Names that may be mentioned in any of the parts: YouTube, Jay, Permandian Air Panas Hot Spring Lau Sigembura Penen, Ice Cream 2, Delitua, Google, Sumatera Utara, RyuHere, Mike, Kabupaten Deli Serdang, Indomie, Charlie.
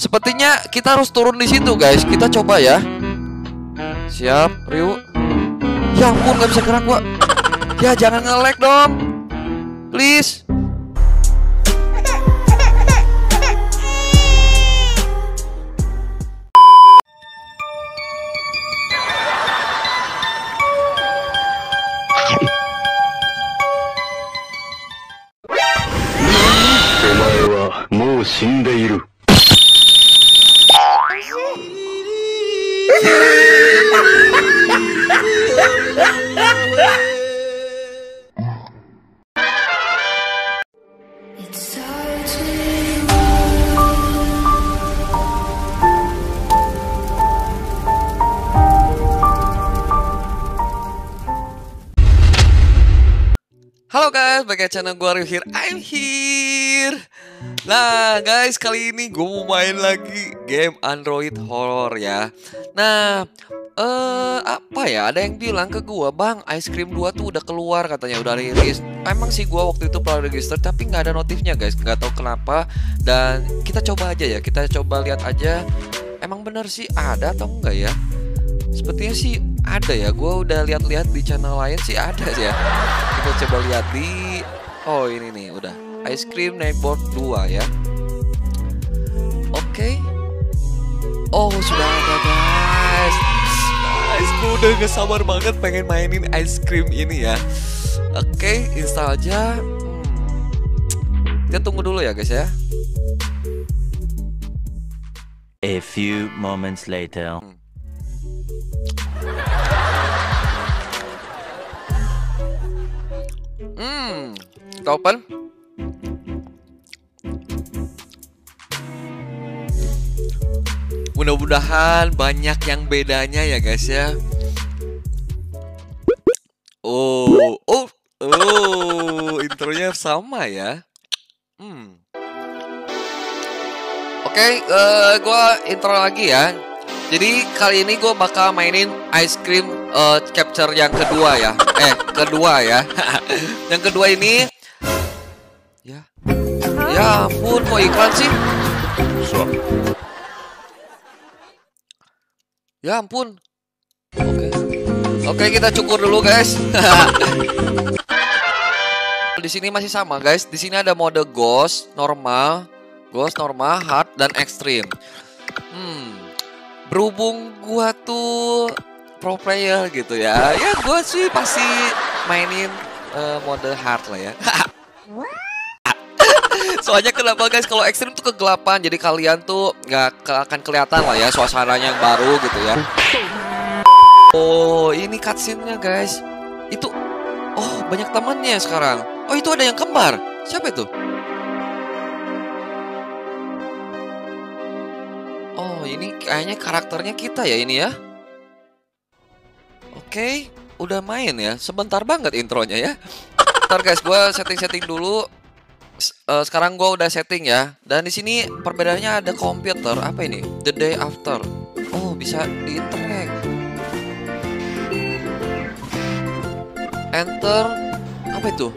Sepertinya kita harus turun di situ, guys. Kita coba ya. Siap, Ryu. Ya ampun, gak bisa gerak gua. Ya jangan nge-lag dong, please. Halo guys, balik ke channel gua RyuHere. I'm here. Nah guys, kali ini gue mau main lagi game Android Horror ya. Nah, apa ya? Ada yang bilang ke gua, "Bang, Ice Cream 2 tuh udah keluar," katanya udah rilis. Emang sih gua waktu itu pernah register tapi nggak ada notifnya guys, nggak tahu kenapa. Dan kita coba aja ya, kita coba lihat aja. Emang bener sih ada atau enggak ya? Sepertinya sih ada ya, gue udah lihat-lihat di channel lain sih ada sih ya. Kita coba lihat di, oh ini nih udah, Ice Cream 2 ya. Oke. Oh sudah ada guys. Guys, gue udah gak sabar banget pengen mainin Ice Cream ini ya. Oke, install aja. Kita tunggu dulu ya guys ya. A few moments later. Kita open. Mudah-mudahan banyak yang bedanya ya guys ya. Intronya sama ya. Oke, gue intro lagi ya. Jadi kali ini gue bakal mainin Ice Cream Capture yang kedua ya. Yang kedua ini. Ya. Ya ampun, kok iklan sih? Ya ampun. Oke, kita cukur dulu guys. Di sini masih sama guys. Di sini ada mode ghost normal, hard dan extreme. Berhubung gua tuh pro player gitu ya, ya gua sih pasti mainin mode hard lah ya. Soalnya kenapa guys, kalau ekstrim tuh kegelapan, jadi kalian tuh nggak akan kelihatan lah ya suasananya yang baru gitu ya. Oh ini cutscene-nya guys, itu oh banyak temannya sekarang. Oh itu ada yang kembar, siapa itu? Oh ini kayaknya karakternya kita ya ini ya. Oke, udah main ya. Sebentar banget intronya ya. Ntar guys, gue setting-setting dulu. Sekarang gue udah setting ya. Dan di sini perbedaannya ada komputer. Apa ini? The day after. Oh bisa di internet. Enter. Apa itu?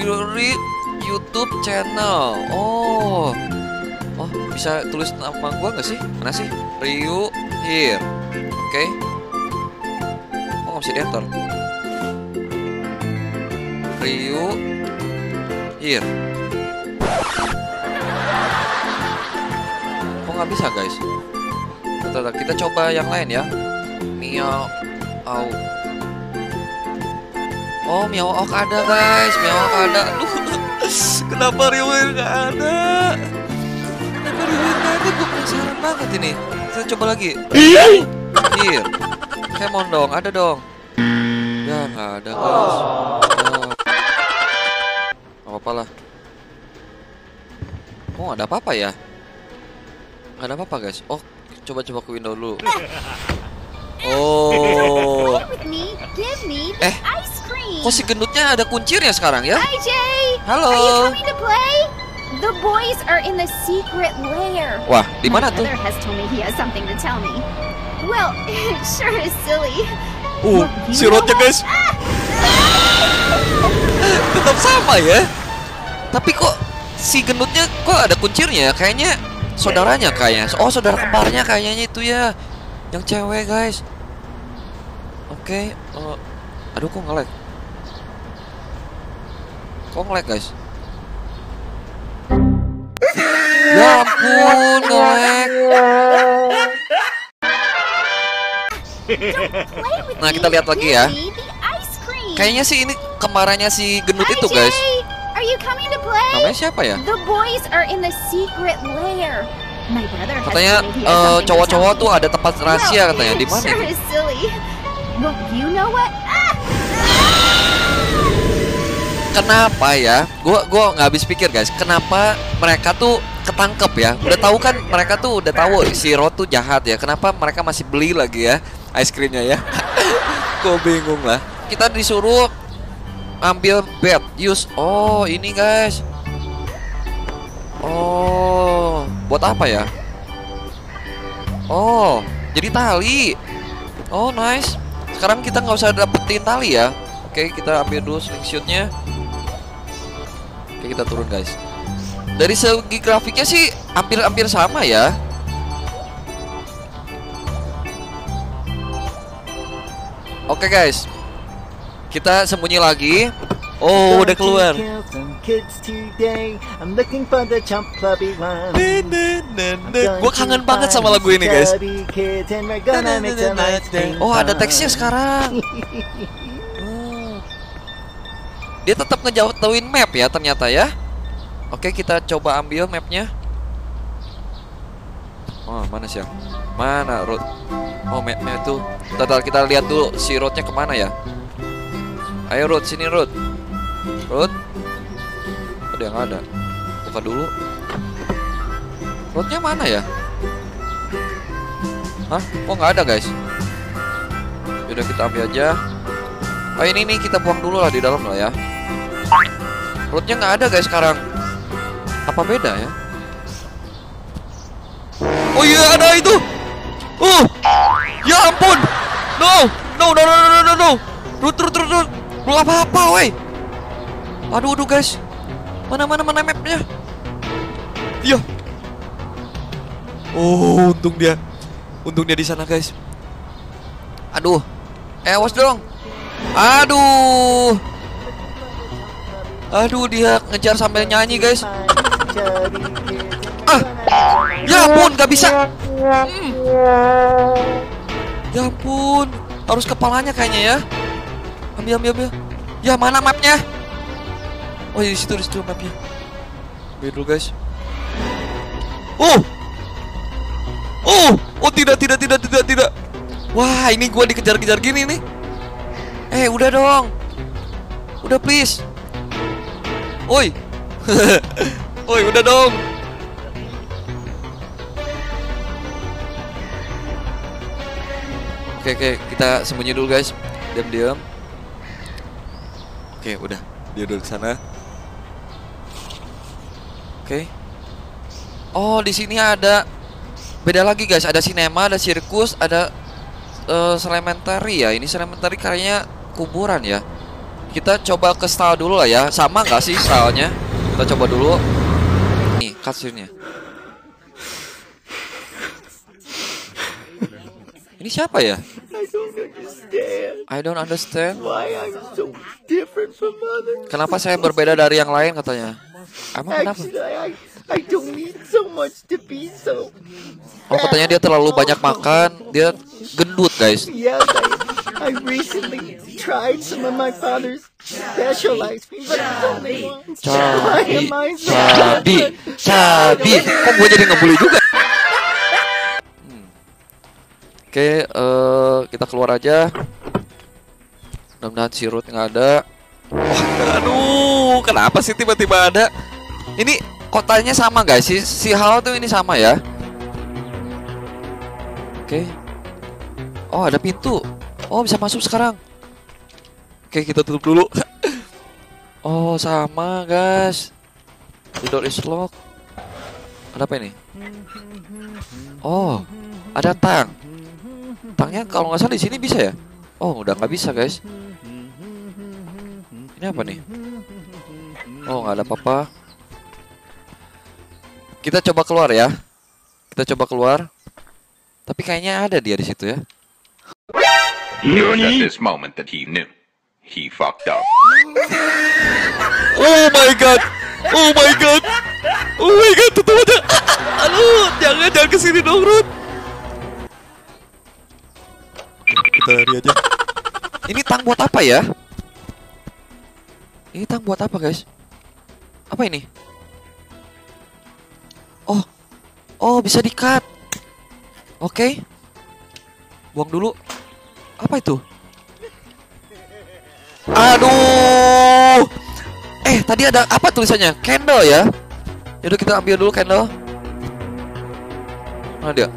Curry YouTube channel. Oh. Oh bisa tulis nama gue nggak sih? Mana sih? RyuHere. Oke. Oh nggak bisa di enter. RyuHere. Oh nggak bisa guys. Kita coba yang lain ya. Miao au. Oh Miao Auk ada guys. Miao Auk ada. Kenapa RyuHere nggak ada? Gue penasaran banget ini. Kita coba lagi. Here. Come on dong, ada dong. Ya nggak ada guys. Gak apa-apa lah. Oh ada apa-apa ya? Gak ada apa-apa guys. Oh coba-coba ke window dulu. Oh. Kok si gendutnya ada kuncirnya sekarang ya? Halo. The boys are in the secret lair. Wah, di mana tuh? My brother has told me he has something to tell me. Well, it sure is silly. Sirotnya guys. Tetap sama ya. Tapi kok si gendutnya kok ada kuncirnya? Kayaknya saudaranya kayaknya. Oh, saudara kembarnya kayaknya itu ya, yang cewek guys. Oke, aduh kok nge-lag. Kok nge-lag guys? Ya ampun nge-lag. Nah kita lihat lagi ya. Kayaknya sih ini kembarannya si gendut itu guys. Namanya siapa ya? Katanya cowok-cowok tuh ada tempat rahasia katanya. Di mana? Kenapa ya? Gua nggak habis pikir guys. Kenapa mereka tuh ketangkep ya? Udah tahu kan, mereka tuh udah tahu si Rod tuh jahat ya. Kenapa mereka masih beli lagi ya ice creamnya ya? Kok bingung lah. Kita disuruh ambil bed use. Oh ini guys. Oh buat apa ya? Oh jadi tali. Oh nice. Sekarang kita nggak usah dapetin tali ya. Oke kita ambil dulu slingshotnya. Oke kita turun guys. Dari segi grafiknya sih hampir-hampir sama ya. Oke guys, kita sembunyi lagi. Oh, udah keluar. Gue kangen banget sama lagu ini, guys. Oh, ada teksnya sekarang. Dia tetap ngejauhin map ya, ternyata ya. Oke, kita coba ambil mapnya. Oh, mana sih? Mana road? Oh, mapnya itu. Bentar, kita lihat dulu si roadnya kemana ya. Ayo Ruth, sini Ruth. Ruth, ada yang ada. Buka dulu. Ruthnya mana ya? Hah? Kok nggak ada guys? Yaudah kita ambil aja. Oh ini nih kita buang dulu lah di dalam lah ya. Ruthnya nggak ada guys sekarang. Apa beda ya? Oh iya ada itu. Ya ampun. No. Ruth. Belum apa-apa, woi. Aduh guys. Mana mapnya? Iya. Oh, untung dia di sana, guys. Aduh. Awas dong. Aduh, dia ngejar sambil nyanyi, guys. Ah. Ya ampun, gak bisa. Ya ampun, harus kepalanya kayaknya ya. Ambil. Ya mana mapnya? Oh ya, di situ mapnya. Ambil dulu guys. Oh tidak. Wah ini gua dikejar-kejar gini nih. Udah dong. Udah please. Oi. Oi udah dong. Oke kita sembunyi dulu guys. Diam. Oke, udah. Dia udah ke sana. Oke. Oh, di sini ada beda lagi, guys. Ada sinema, ada sirkus, ada Selementary ya. Ini Selementary kayaknya kuburan ya. Kita coba ke style dulu lah ya. Sama nggak sih stylenya? Kita coba dulu. Nih, kasirnya. Ini siapa ya? I don't understand. Why I'm so different from others. Kenapa saya berbeda dari yang lain katanya? Emang kenapa? I don't need so much to be so. Oh katanya dia terlalu banyak makan, dia gendut guys. Yeah, I recently tried some of my father's special ice cream, but it's only one. Sabi. Kok gue jadi ngebully juga? Oke, kita keluar aja. Mudah-mudahan si Ruth nggak ada. Aduh, kenapa sih tiba-tiba ada? Ini kotanya sama guys, si Halo tuh ini sama ya. Oke. Oh ada pintu. Oh bisa masuk sekarang. Oke kita tutup dulu. Oh sama guys. The door is locked. Ada apa ini? Oh ada tangnya kalau nggak salah di sini bisa ya. Oh udah nggak bisa guys. Ini apa nih? Oh nggak ada apa-apa. Kita coba keluar ya. Kita coba keluar. Tapi kayaknya ada dia di situ ya. Oh my god. Oh my god. Oh my god, tutup aja. Aduh, jangan ke sini dong, Rut. Kita lari aja. Ini tang buat apa ya? Ini tang buat apa, guys? Apa ini? Oh. Oh, bisa di-cut. Oke. Buang dulu. Apa itu? Aduh. Eh, tadi ada apa tulisannya? Candle ya? Yaudah kita ambil dulu candle. Mana dia?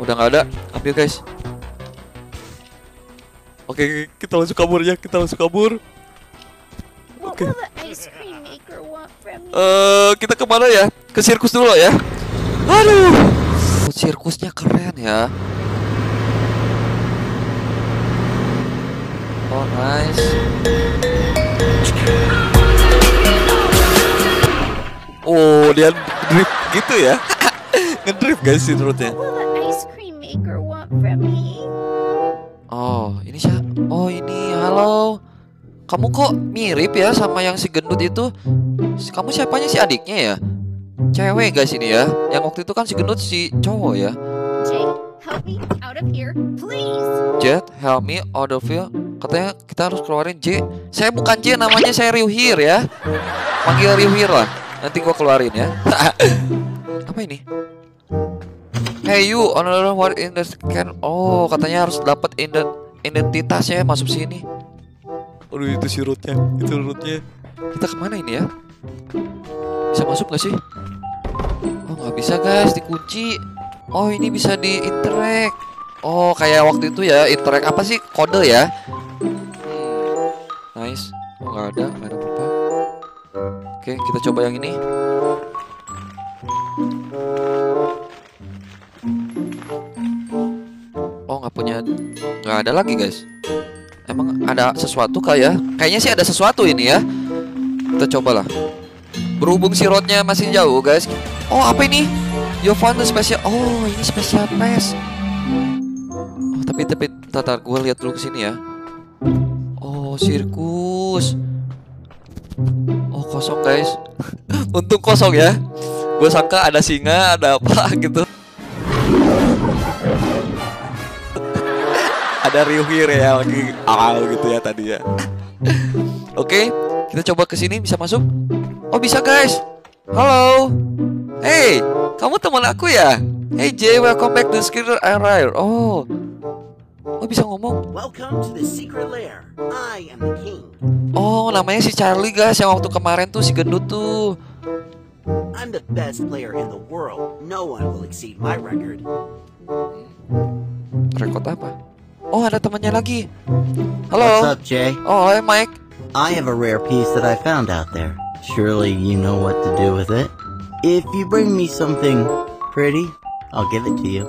Udah nggak ada. Ambil, guys. Oke, kita langsung kabur ya. Kita langsung kabur. Oke. Kita kemana ya? Ke sirkus dulu ya. Aduh, sirkusnya keren ya. Oh nice. Oh, dia drift gitu ya. Ngedrift guys menurutnya. Oh ini siapa? Oh ini, halo. Kamu kok mirip ya sama yang si gendut itu? Kamu siapanya, si adiknya ya? Cewek guys ini ya. Yang waktu itu kan si gendut si cowok ya. Jet, help me out of here. Katanya kita harus keluarin J. Saya bukan J namanya, saya RyuHere ya. Panggil RyuHere lah. Nanti gua keluarin ya. Apa ini? Hey you, another one in the can. Oh, katanya harus dapat identitasnya masuk sini. Aduh, itu si rootnya, itu rootnya. Kita kemana ini ya? Bisa masuk gak sih? Oh nggak bisa guys, dikunci. Oh ini bisa di interact. Oh kayak waktu itu ya, interact apa sih, kode ya? Nice. Oh nggak ada apa-apa. Oke kita coba yang ini. Oh nggak punya, nggak ada lagi guys. Emang ada sesuatu kayak, kayaknya sih ada sesuatu ini ya. Kita cobalah. Berhubung si roadnya masih jauh guys. Oh apa ini? You found the special. Oh ini special pass. Oh tapi tatar gue lihat dulu kesini ya. Oh sirkus. Oh kosong guys. Untung kosong ya. Gue sangka ada singa, ada apa gitu. Ada RyuHere ya lagi awal gitu ya tadi ya. Oke, kita coba ke sini, bisa masuk? Oh, bisa guys. Halo. Hey, kamu teman aku ya? Hey Jay, welcome back to Secret Lair. Oh. Oh, bisa ngomong. Welcome to the Secret Lair. I am the king. Oh, namanya si Charlie guys yang waktu kemarin tuh si gendut tuh. I'm the best player in the world. No one will exceed my record. Rekod apa? Oh ada temannya lagi. Halo. What's up, Jay? Oh, hi Mike. I have a rare piece that I found out there. Surely you know what to do with it. If you bring me something pretty, I'll give it to you.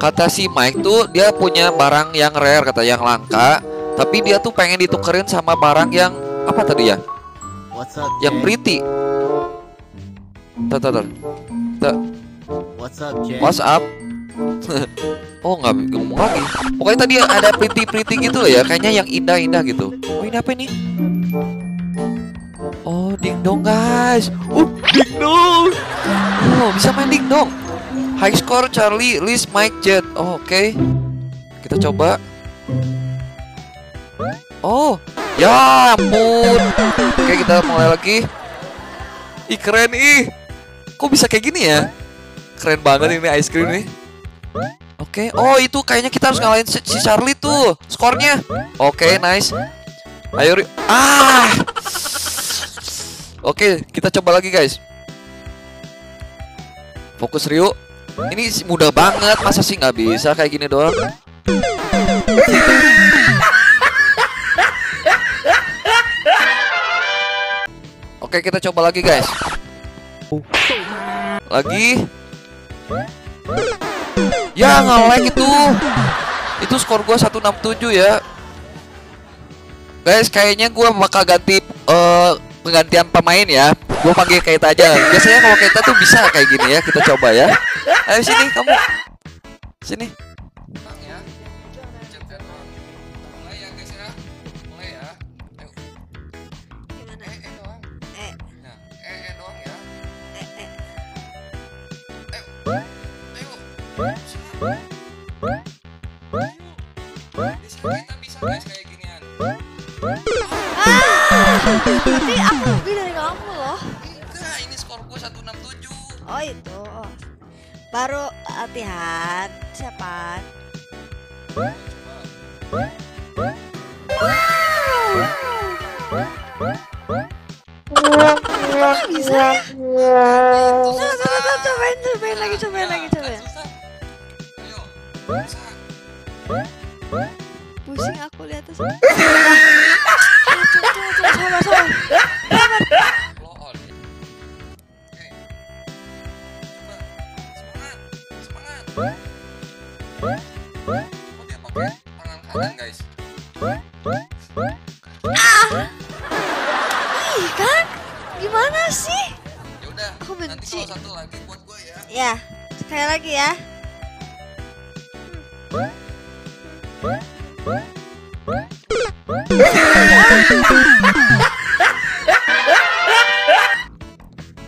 Kata si Mike tuh dia punya barang yang rare, kata yang langka. Tapi dia tuh pengen ditukerin sama barang yang apa tadi ya? What's up, Jay? Yang pretty. What's up, Jay? What's up? Oh nggak ngomong lagi. Pokoknya tadi ada pretty gitu loh ya, kayaknya yang indah-indah gitu. Oh ini apa ini? Oh dingdong guys. Oh dingdong. Oh bisa main dingdong. High score Charlie, Liz, Mike, Jet. Oh, oke. Kita coba. Oh ya ampun. Oke kita mulai lagi. Ih keren ih. Kok bisa kayak gini ya? Keren banget ini ice cream nih. Oke, oh itu kayaknya kita harus ngalahin si Charlie tuh skornya. Oke, nice. Ayo, Oke, kita coba lagi guys. Fokus Ryu. Ini mudah banget, masa sih nggak bisa kayak gini doang. Oke, kita coba lagi guys. Lagi. Ya nge-lag itu. Itu skor gue 167 ya guys. Kayaknya gue bakal ganti penggantian pemain ya. Gue panggil Kaita aja. Biasanya kalau Kaita tuh bisa kayak gini ya. Kita coba ya. Ayo sini kamu. Sini. Tapi aku lebih dari kamu loh. Enggak, ini skor gue 167. Oh itu. Baru latihan. Siapa? Wow. Bisa ya? Cobain lagi. Ayo. Pusing aku lihat tuh.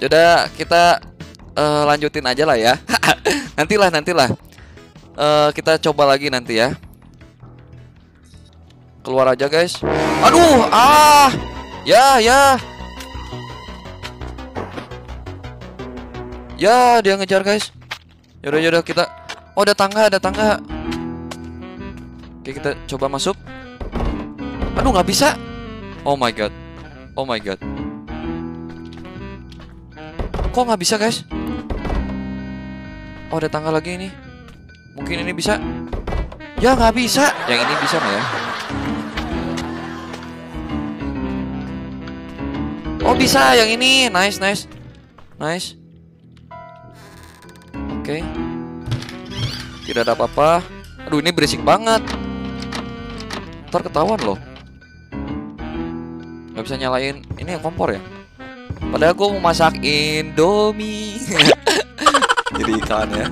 Yaudah, kita lanjutin aja lah ya. Nantilah kita coba lagi nanti ya. Keluar aja guys. Aduh, ya dia ngejar guys. Yaudah kita. Oh ada tangga. Oke, kita coba masuk. Aduh, nggak bisa. Oh my god. Kok nggak bisa guys? Oh ada tangga lagi ini. Mungkin ini bisa. Ya nggak bisa. Yang ini bisa nggak ya? Oh bisa yang ini. Nice. Oke. Tidak ada apa-apa. Aduh ini berisik banget. Ntar ketahuan loh. Nggak bisa nyalain. Ini yang kompor ya? Padahal gue mau masak Indomie. Jadi iklan ya.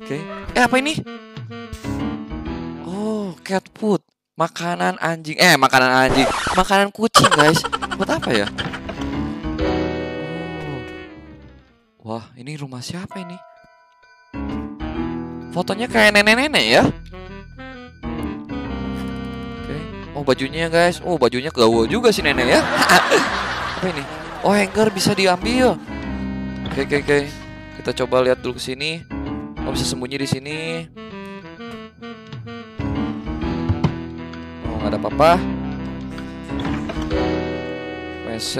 Oke. Apa ini? Oh, cat food. Makanan anjing. Makanan kucing, guys. Buat apa ya? Oh. Wah, ini rumah siapa ini? Fotonya kayak nenek-nenek ya? Oke. Oh, bajunya, guys. Oh, bajunya gaul juga sih nenek ya. Apa ini? Oh, hanger bisa diambil. Oke. Kita coba lihat dulu ke sini. Oh, bisa sembunyi di sini. Oh, nggak ada apa-apa. WC.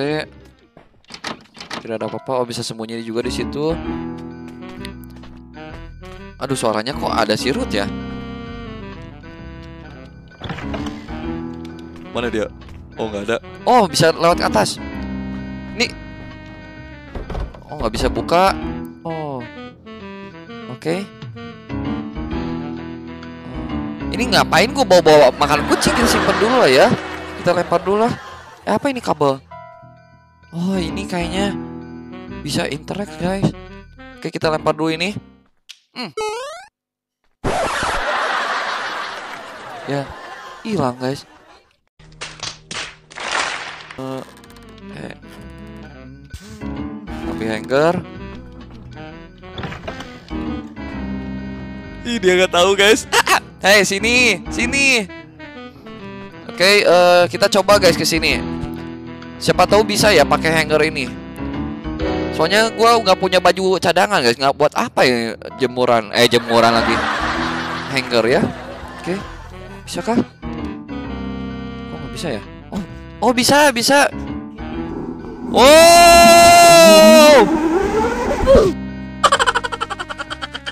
Tidak ada apa-apa. Oh, bisa sembunyi juga di situ. Aduh, suaranya kok ada sirut ya? Mana dia? Oh, nggak ada. Oh, bisa lewat ke atas. Nih. Oh, nggak bisa buka. Oh. Oke. Ini ngapain gue bawa-bawa makan kucing? Kita simpen dulu lah ya. Kita lempar dulu lah. Apa ini kabel? Oh, ini kayaknya bisa interact, guys. Oke, kita lempar dulu ini. Ya, hilang, guys. Tapi hanger. Ih, dia nggak tahu guys. Hei, sini. Oke, kita coba guys ke sini. Siapa tahu bisa ya pakai hanger ini. Soalnya gue nggak punya baju cadangan guys. Nggak buat apa ya jemuran lagi. Hanger ya. Oke, bisakah? Oh nggak bisa ya. Oh bisa. Oh.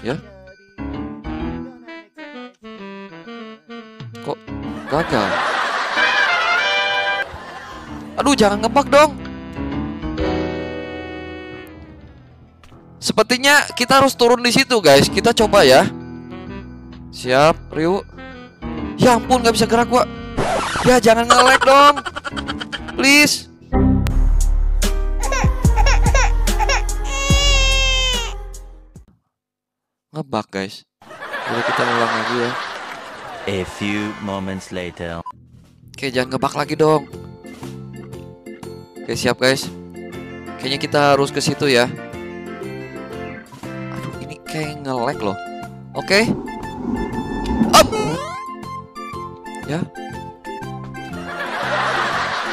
Ya. Kok gagal? Aduh, jangan ngebug dong. Sepertinya kita harus turun di situ, guys. Kita coba ya. Siap, Ryu. Ya ampun, nggak bisa gerak gua. Ya jangan nge-lag dong. Please. ngebug guys. Jadi kita ulang lagi ya. A few moments later. Oke, jangan ngebug lagi dong. Oke, siap guys. Kayaknya kita harus ke situ ya. Aduh, ini kayak nge-lag loh. Oke. Up. Ya.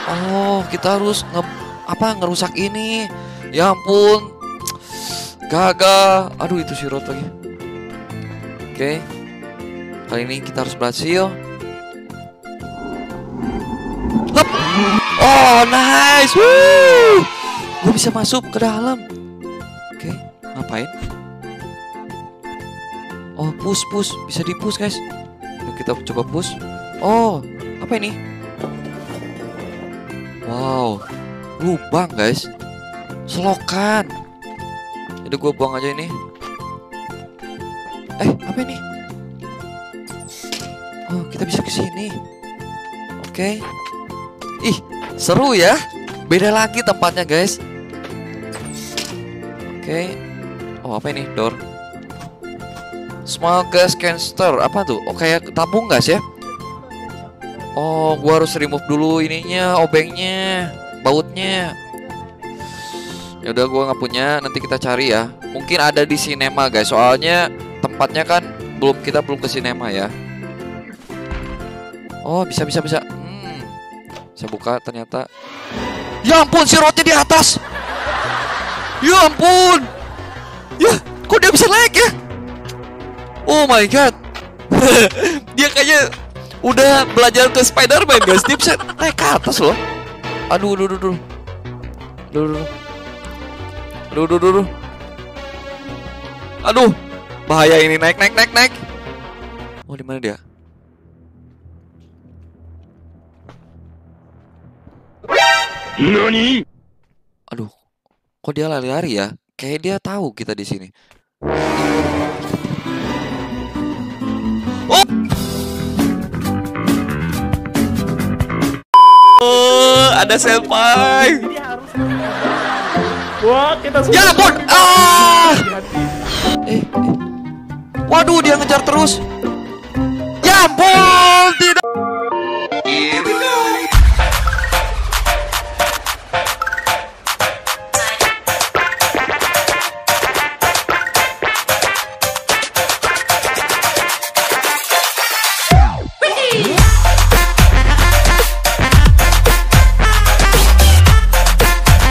Oh, kita harus ngerusak ini. Ya ampun. Gagal. Aduh, itu si Rot lagi. Oke. Kali ini kita harus berhasil. Up. Oh, nice. Woo. Gue bisa masuk ke dalam. Oke, ngapain? Oh, push. Bisa di-push, guys. Kita coba push. Oh, apa ini? Wow, lubang guys, selokan. Jadi gue buang aja ini. Apa ini? Oh, kita bisa ke sini. Oke. Ih, seru ya. Beda lagi tempatnya guys. Oke. Oh, apa ini? Door. Small gas canister. Apa tuh? Oh, kayak tabung gas ya. Oh, gua harus remove dulu ininya, obengnya, bautnya. Ya udah, gua nggak punya. Nanti kita cari ya. Mungkin ada di sinema guys. Soalnya tempatnya kan kita belum ke sinema ya. Oh, bisa. Saya buka ternyata. Ya ampun, si Rotnya di atas. Ya ampun. Ya, kok dia bisa naik ya? Oh my god. Dia kayaknya udah belajar ke Spider-Man guys, dia bisa naik ke atas loh. Aduh. Aduh, bahaya ini, naik. Oh, di mana dia? Nani? Aduh, kok dia lari-lari ya? Kayak dia tahu kita di sini. Oh! Ada senpai. Wah, kita sudah. Ya ampun. Ah. Waduh, dia ngejar terus. Ya ampun.